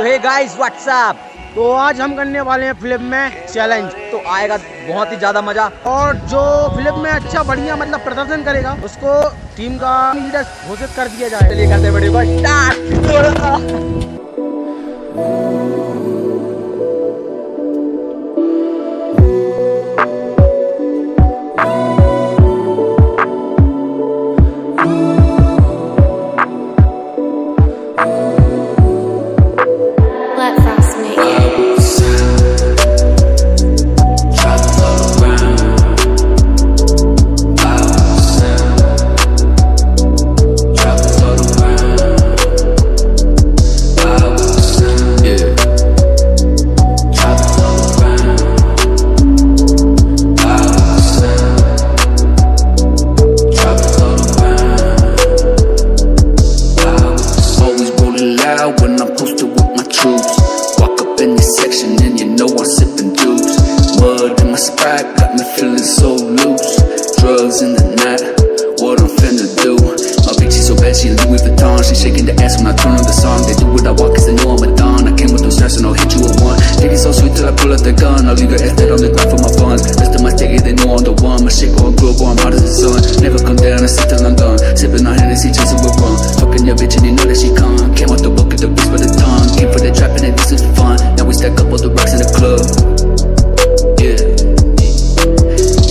तो hey guys what's up, तो आज हम करने वाले हैं फिल्म में चैलेंज। तो आएगा बहुत ही ज्यादा मजा, और जो फिल्म में अच्छा बढ़िया मतलब प्रदर्शन करेगा उसको टीम का लीडर घोषित कर दिया जाए। चलिए करते हैं वीडियो को Louis Vuitton, she shaking the ass when I turn on the song. They do what I want cause they know I'm a don. I came with them straps and I'll hit you with one. Lady so sweet till I pull out the gun. I'll leave your ass dead on the ground for my funds. Rest of my ticket, they know I'm the one. My shit going global, I'm hot as the sun. Never come down and sit till I'm done. Sipping on Hennessy, chasing with rum. Fucking your bitch and you know that she come. Came with the book and the wrist with the tongue. Came for the trap and this is fun. Now we stack up all the rocks in the club. Yeah,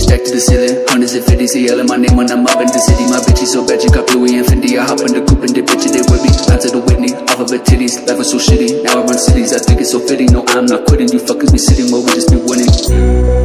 stack to the ceiling, hundreds and fifties. They yelling my name when I'm up in the city. My bitch is so bad, she got Louis and Fendi. I hop in the coupe and they bitches, they with me. Bounce to the Whitney, off of her titties. Life was so shitty, now I run cities. I think it's so fitting, no I'm not quitting. You fuckers be sitting, but we just be winning.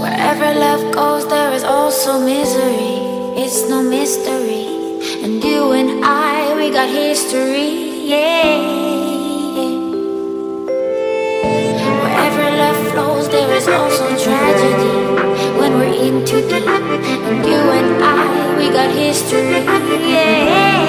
Wherever love goes, there is also misery. It's no mystery. And you and I, we got history. Yeah. Wherever love flows, there is also tragedy. When we're in too deep, and you and I, we got history. Yeah.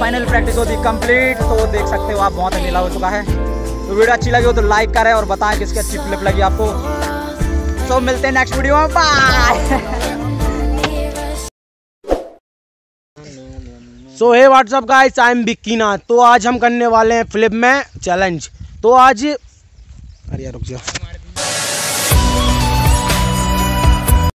Final practice होती complete, तो देख सकते हो आप बहुत अकेला हो चुका है। तो वीडियो अच्छी लगी हो तो लाइक करें और बताएं किसकी अच्छी क्लिप लगी आपको। तो मिलते हैं नेक्स्ट वीडियो में, bye. So hey WhatsApp guys, I am Bikki Nath. तो आज हम करने वाले हैं फिल्म में चैलेंज। तो आज, अरे यार रुक जाओ।